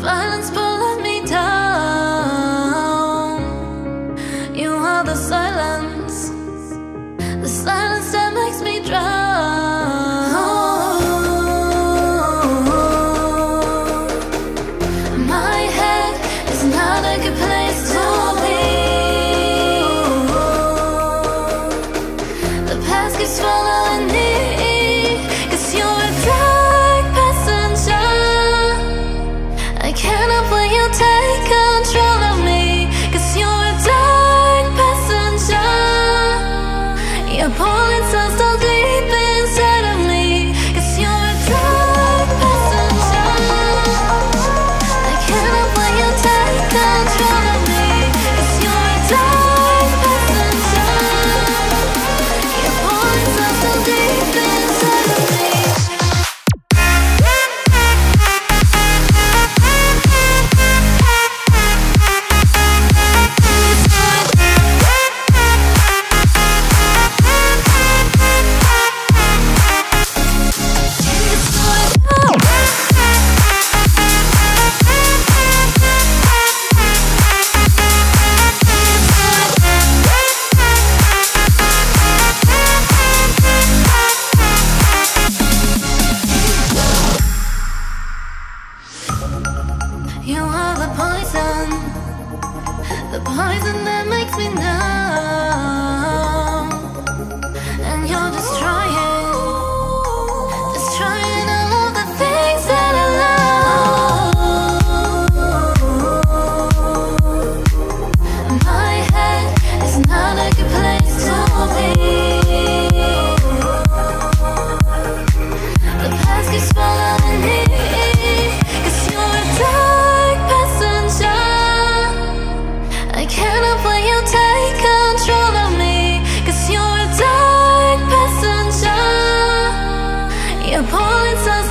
violence pulling me down. You are the silence that makes me drown. The poison that makes me numb, and you're destroying, destroying all of the things that I love. My head is not a good place to be. The past keeps following me, 'cause you're a dark passenger. I can't help when you take control of me, 'cause you're a dark passenger. You're pulling us.